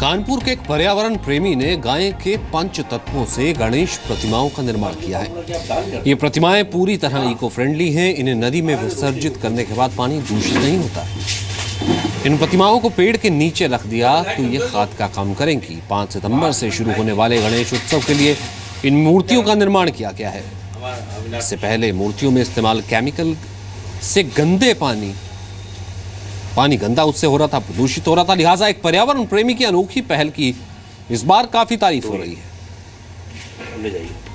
कानपुर के एक पर्यावरण प्रेमी ने गाय के पंच तत्वों से गणेश प्रतिमाओं का निर्माण किया है। ये प्रतिमाएं पूरी तरह इको फ्रेंडली हैं। इन्हें नदी में विसर्जित करने के बाद पानी दूषित नहीं होता। इन प्रतिमाओं को पेड़ के नीचे रख दिया तो ये खाद का काम करेंगी। 5 सितंबर से शुरू होने वाले गणेश उत्सव के लिए इन मूर्तियों का निर्माण किया गया है। इससे पहले मूर्तियों में इस्तेमाल केमिकल से गंदे पानी गंदा उससे हो रहा था, प्रदूषित हो रहा था। लिहाजा एक पर्यावरण प्रेमी की अनोखी पहल की इस बार काफी तारीफ हो रही है।